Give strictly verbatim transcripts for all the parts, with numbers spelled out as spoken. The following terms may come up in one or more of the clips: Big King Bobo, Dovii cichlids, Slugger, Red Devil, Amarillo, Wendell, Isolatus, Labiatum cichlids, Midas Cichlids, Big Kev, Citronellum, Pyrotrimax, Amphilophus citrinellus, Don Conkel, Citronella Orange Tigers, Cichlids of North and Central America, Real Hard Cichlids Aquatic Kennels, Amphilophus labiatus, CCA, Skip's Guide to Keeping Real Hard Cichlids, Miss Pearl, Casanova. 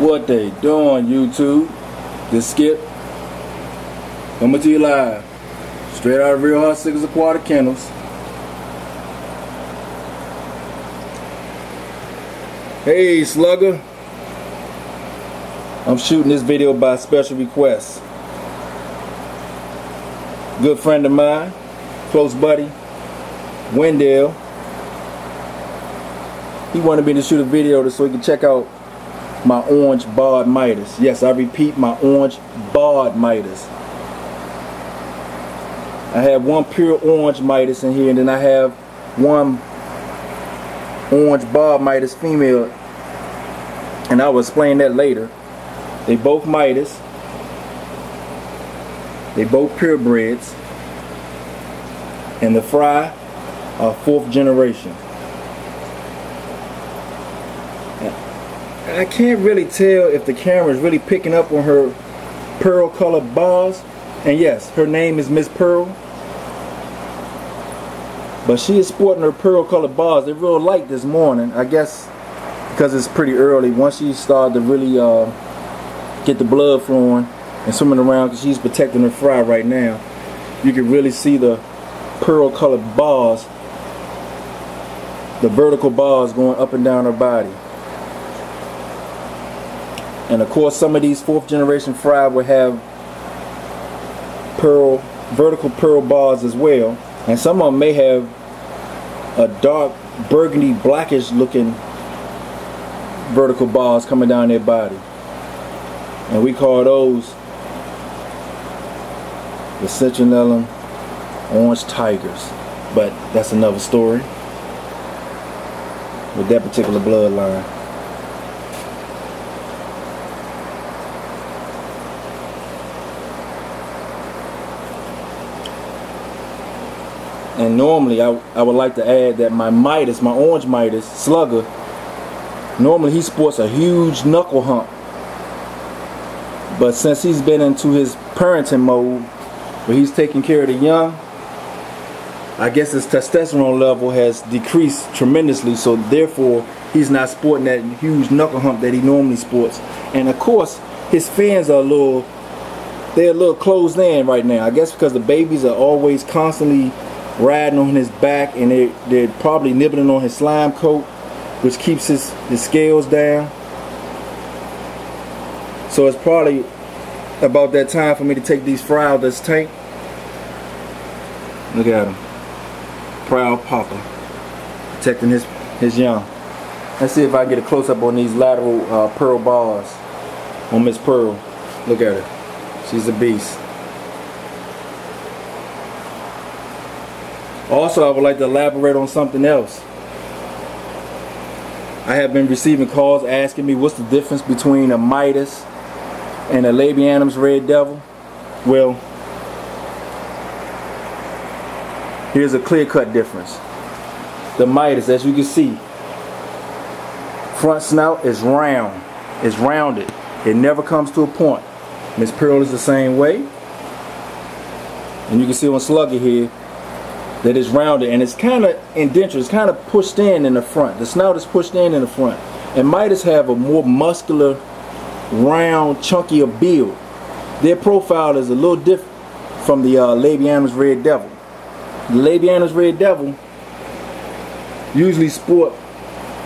What they doing, YouTube? This Skip coming to you live, straight out of Real Hard Cichlids Aquatic Kennels. Hey, Slugger. I'm shooting this video by special request. Good friend of mine, close buddy, Wendell. He wanted me to shoot a video so he could check out my orange barred Midas. Yes, I repeat, my orange barred Midas. I have one pure orange Midas in here, and then I have one orange barred Midas female, and I will explain that later. They both Midas. They both purebreds, and the fry are fourth generation. I can't really tell if the camera is really picking up on her pearl colored bars, and yes, her name is Miss Pearl, but she is sporting her pearl colored bars. They're real light this morning, I guess because it's pretty early. Once she started to really uh, get the blood flowing and swimming around, because she's protecting her fry right now, you can really see the pearl colored bars, the vertical bars going up and down her body. And of course, some of these fourth generation fry will have pearl, vertical pearl bars as well, and some of them may have a dark burgundy blackish looking vertical bars coming down their body, and we call those the Citronella Orange Tigers, but that's another story with that particular bloodline. And normally I, I would like to add that my Midas, my orange Midas, Slugger, normally he sports a huge knuckle hump, but since he's been into his parenting mode where he's taking care of the young, I guess his testosterone level has decreased tremendously, so therefore he's not sporting that huge knuckle hump that he normally sports. And of course his fins are a little, they're a little closed in right now, I guess because the babies are always constantly riding on his back, and they, they're probably nibbling on his slime coat, which keeps his, his scales down. So it's probably about that time for me to take these fry out of this tank. Look at him, proud papa, protecting his, his young. Let's see if I can get a close up on these lateral uh, pearl bars on Miss Pearl. Look at her, she's a beast. Also, I would like to elaborate on something else. I have been receiving calls asking me what's the difference between a Midas and a Labiatum's Red Devil. Well, here's a clear-cut difference. The Midas, as you can see, front snout is round. It's rounded. It never comes to a point. Miss Pearl is the same way. And you can see on Slugger here, that is rounded, and it's kind of indentured. It's kind of pushed in in the front. The snout is pushed in in the front. And Midas have a more muscular, round, chunkier build. Their profile is a little different from the uh, Labiatum's Red Devil. The Labiatum's Red Devil usually sport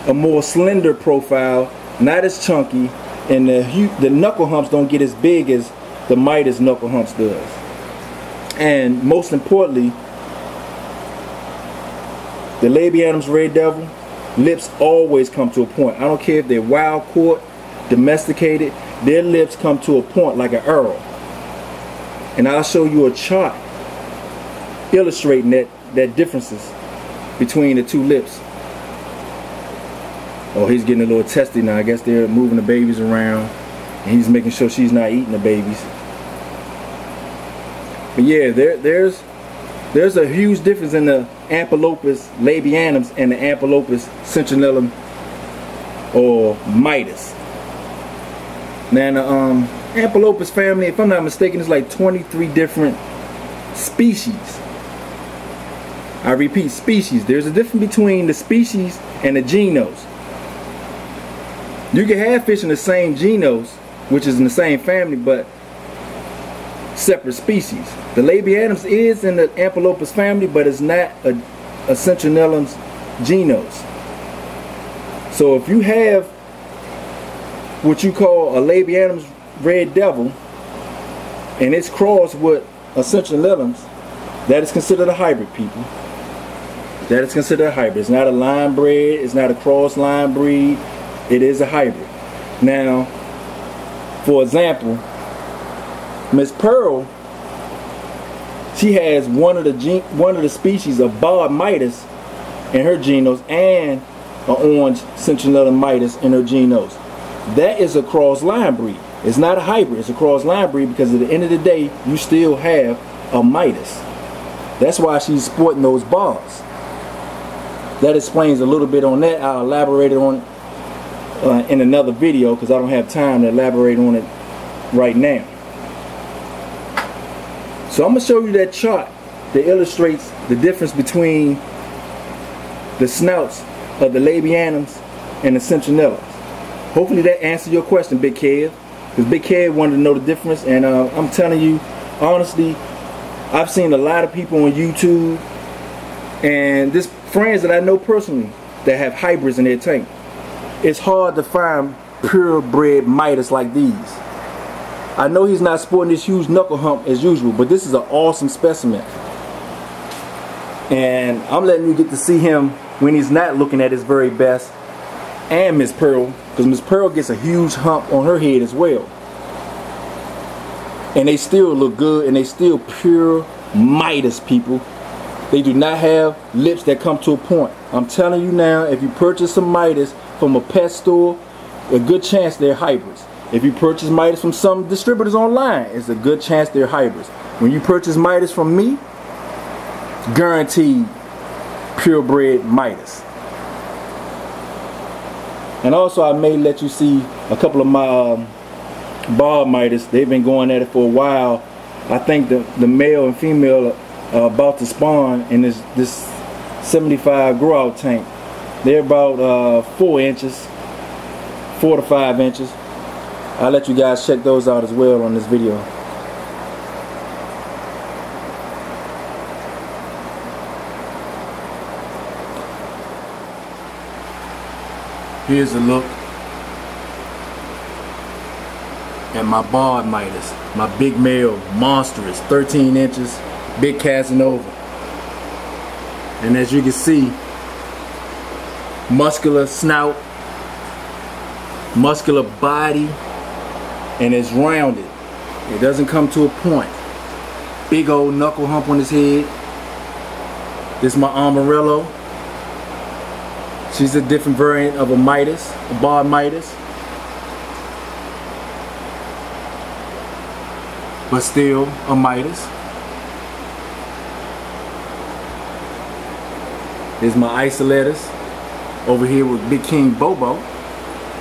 a more slender profile, not as chunky, and the, the knuckle humps don't get as big as the Midas knuckle humps does. And most importantly, the Labiatum's Red Devil lips always come to a point. I don't care if they're wild caught, domesticated, their lips come to a point like an arrow. And I'll show you a chart illustrating that, that differences between the two lips. Oh, he's getting a little testy now. I guess they're moving the babies around, and he's making sure she's not eating the babies. But yeah, there, there's There's a huge difference in the Amphilophus labiatum and the Amphilophus citrinellus or Midas. Now the um, Amphilophus family, if I'm not mistaken, is like twenty-three different species. I repeat, species. There's a difference between the species and the genos. You can have fish in the same genus, which is in the same family, but separate species. The Labiatums is in the Amphilophus family, but it's not a, a Citronellum genus. So if you have what you call a Labiatum's Red Devil, and it's crossed with a Citronellum, that is considered a hybrid, people. That is considered a hybrid. It's not a line bred. It's not a cross line breed. It is a hybrid. Now, for example, Miss Pearl, she has one of the gene, one of the species of barred Midas in her genos, and an orange Citronella Midas in her genos. That is a cross line breed. It's not a hybrid. It's a cross line breed, because at the end of the day, you still have a Midas. That's why she's sporting those bars. That explains a little bit on that. I'll elaborate on uh, in another video, because I don't have time to elaborate on it right now. So I'm going to show you that chart that illustrates the difference between the snouts of the Labiatums and the Citronellums. Hopefully that answered your question, Big Kev, because Big Kev wanted to know the difference. And uh, I'm telling you, honestly, I've seen a lot of people on YouTube and this friends that I know personally that have hybrids in their tank. It's hard to find purebred Midas like these. I know he's not sporting this huge knuckle hump as usual, but this is an awesome specimen. And I'm letting you get to see him when he's not looking at his very best. And Miss Pearl, because Miss Pearl gets a huge hump on her head as well. And they still look good, and they still pure Midas, people. They do not have lips that come to a point. I'm telling you now, if you purchase some Midas from a pet store, a good chance they're hybrids. If you purchase Midas from some distributors online, it's a good chance they're hybrids. When you purchase Midas from me, guaranteed purebred Midas. And also, I may let you see a couple of my um, bar Midas. They've been going at it for a while. I think the, the male and female are about to spawn in this, this seventy-five grow out tank. They're about uh, four inches, four to five inches. I'll let you guys check those out as well on this video. Here's a look at my barred Midas, my big male, monstrous, thirteen inches, big Casanova. And as you can see, muscular snout, muscular body, and it's rounded. It doesn't come to a point. Big old knuckle hump on his head. This is my Amarillo. She's a different variant of a Midas, a barred Midas, but still a Midas. There's my Isolatus over here with Big King Bobo.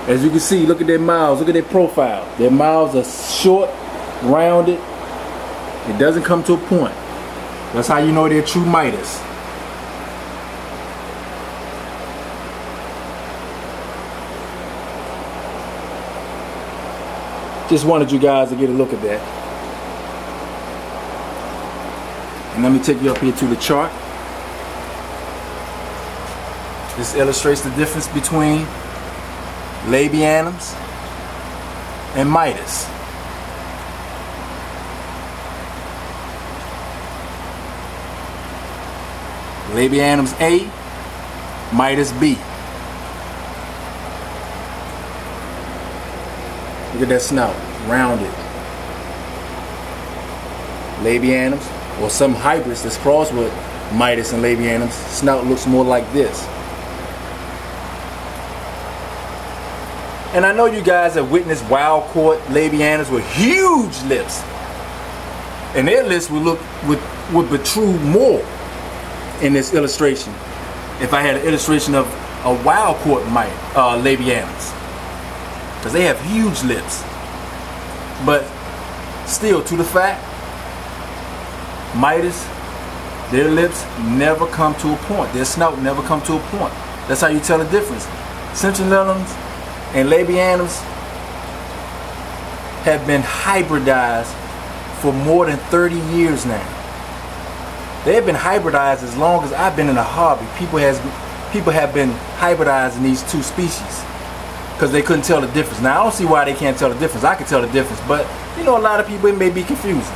As you can see, look at their mouths, look at their profile. Their mouths are short, rounded. It doesn't come to a point. That's how you know they're true Midas. Just wanted you guys to get a look at that. And let me take you up here to the chart. This illustrates the difference between Labiatums and Midas. Labiatums A, Midas B. Look at that snout, rounded. Labiatums, or some hybrids that's crossed with Midas and Labiatums, snout looks more like this. And I know you guys have witnessed wild caught Labiatums with huge lips, and their lips would look would would protrude more in this illustration. If I had an illustration of a wild caught uh, Labiatums, because they have huge lips, but still to the fact, Midas, their lips never come to a point. Their snout never come to a point. That's how you tell the difference. Citronellums and labiatums have been hybridized for more than thirty years now. They've been hybridized as long as I've been in the hobby. People has people have been hybridizing these two species because they couldn't tell the difference. Now, I don't see why they can't tell the difference. I can tell the difference, but you know, a lot of people, it may be confusing.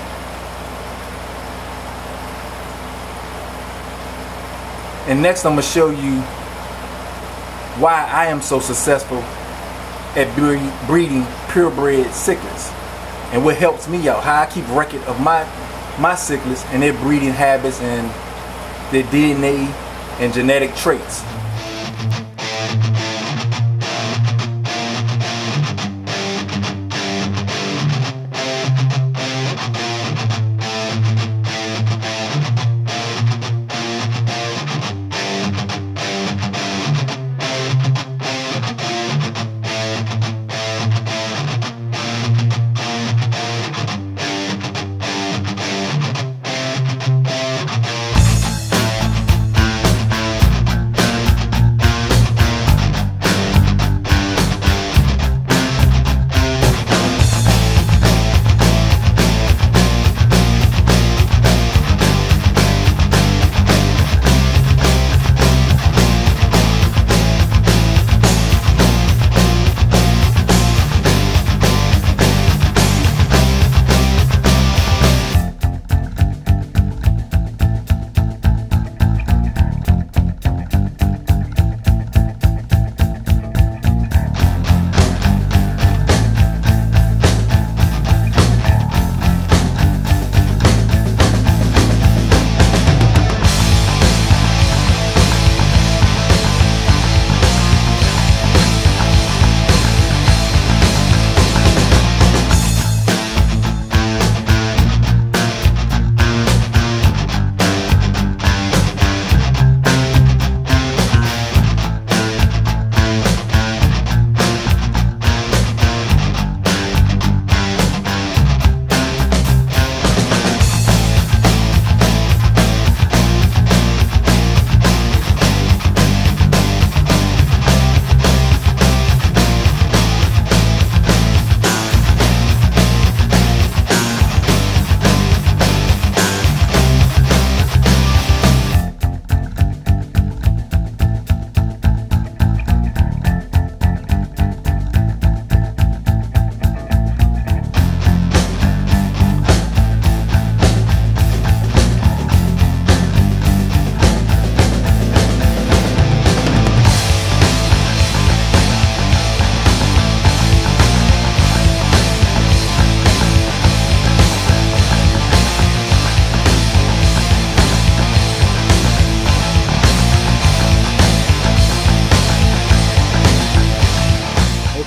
And next, I'm gonna show you why I am so successful at breeding purebred cichlids and what helps me out, how I keep record of my my cichlids and their breeding habits and their D N A and genetic traits.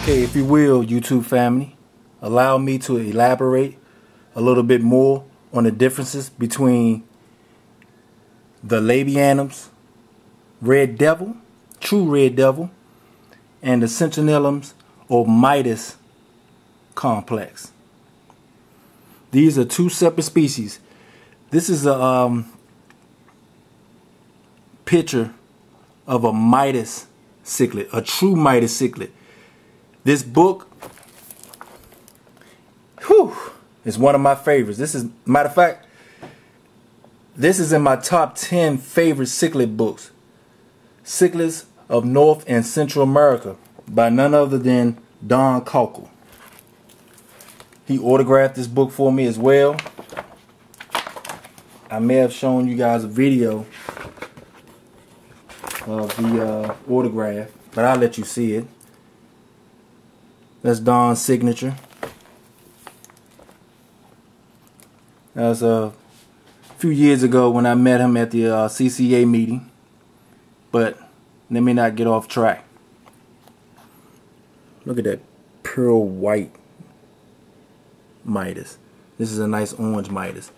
If you will, YouTube family, allow me to elaborate a little bit more on the differences between the labiatums, Red Devil, true Red Devil, and the citrinellums or Midas complex. These are two separate species. This is a um, picture of a Midas cichlid, a true Midas cichlid. This book, whew, is one of my favorites. This is, matter of fact, this is in my top ten favorite cichlid books. Cichlids of North and Central America by none other than Don Conkel. He autographed this book for me as well. I may have shown you guys a video of the uh, autograph, but I'll let you see it. That's Don's signature. That was a few years ago when I met him at the uh, C C A meeting. But let me not get off track. Look at that pearl white Midas. This is a nice orange Midas.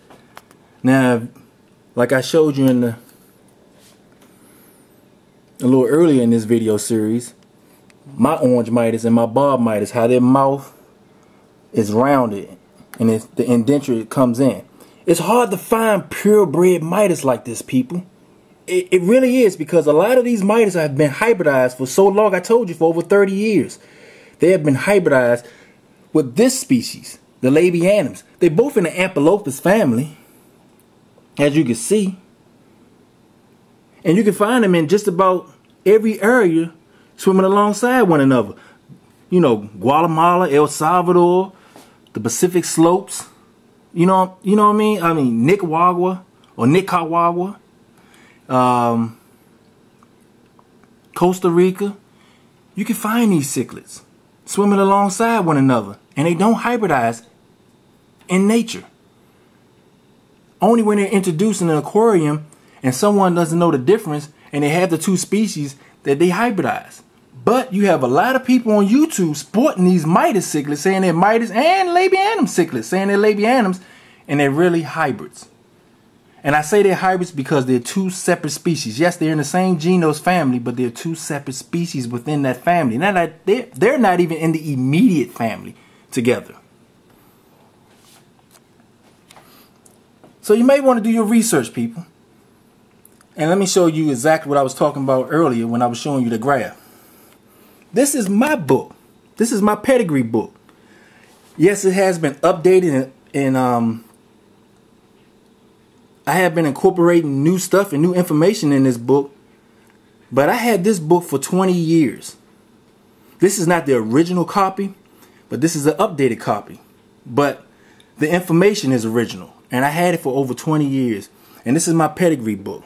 Now, like I showed you in the a little earlier in this video series, my orange Midas and my bob Midas, how their mouth is rounded and it's the indenture it comes in. It's hard to find purebred Midas like this, people. It, it really is, because a lot of these Midas have been hybridized for so long. I told you, for over thirty years. They have been hybridized with this species, the Labiatums. They're both in the Amphilophus family, as you can see. And you can find them in just about every area swimming alongside one another. You know, Guatemala, El Salvador, the Pacific slopes. You know, you know what I mean? I mean, Nicaragua or Nicaragua, um, Costa Rica. You can find these cichlids swimming alongside one another, and they don't hybridize in nature. Only when they're introduced in an aquarium and someone doesn't know the difference and they have the two species that they hybridize. But you have a lot of people on YouTube sporting these Midas cichlids, saying they're Midas, and Labiatum cichlids, saying they're Labiatums, and they're really hybrids. And I say they're hybrids because they're two separate species. Yes, they're in the same genus family, but they're two separate species within that family. Now that they're, they're not even in the immediate family together. So you may want to do your research, people. And let me show you exactly what I was talking about earlier when I was showing you the graph. This is my book. This is my pedigree book. Yes, it has been updated, and um, I have been incorporating new stuff and new information in this book. But I had this book for twenty years. This is not the original copy, but this is the updated copy. But the information is original, and I had it for over twenty years. And this is my pedigree book.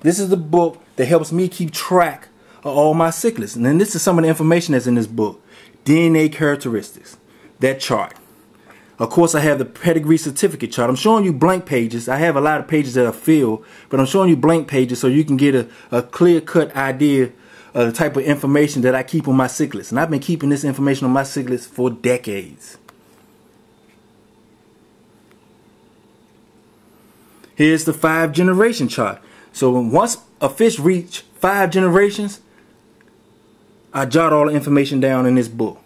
This is the book that helps me keep track of all my cichlids. And then this is some of the information that's in this book. D N A characteristics. That chart. Of course, I have the pedigree certificate chart. I'm showing you blank pages. I have a lot of pages that are filled, but I'm showing you blank pages so you can get a, a clear-cut idea of the type of information that I keep on my cichlids. And I've been keeping this information on my cichlids for decades. Here's the five generation chart. So once a fish reach five generations, I jot all the information down in this book.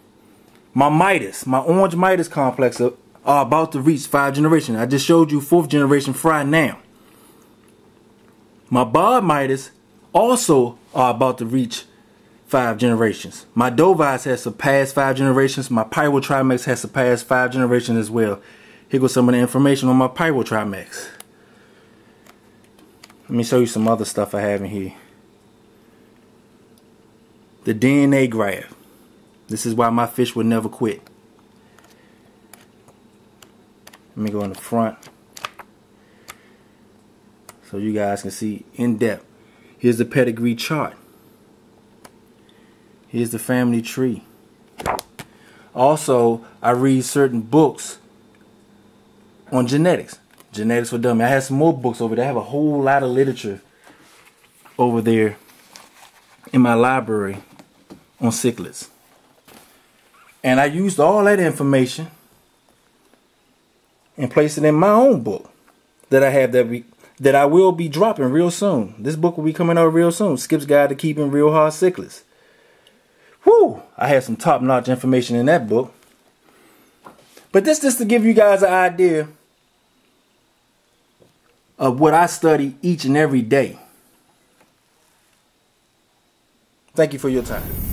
My Midas, my orange Midas complex are, are about to reach five generations. I just showed you fourth generation fry now. My barred Midas also are about to reach five generations. My Dovi's has surpassed five generations. My Pyrotrimax has surpassed five generations as well. Here goes some of the information on my Pyrotrimax. Let me show you some other stuff I have in here. The D N A graph. This is why my fish would never quit. Let me go in the front so you guys can see in depth. Here's the pedigree chart. Here's the family tree. Also, I read certain books on genetics. Genetics for Dummies. I have some more books over there. I have a whole lot of literature over there in my library on cichlids. And I used all that information and placed it in my own book that I have that we, that I will be dropping real soon. This book will be coming out real soon. Skip's Guide to Keeping Real Hard Cichlids. Whew! I have some top-notch information in that book. But this just to give you guys an idea of what I study each and every day. Thank you for your time.